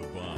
goodbye.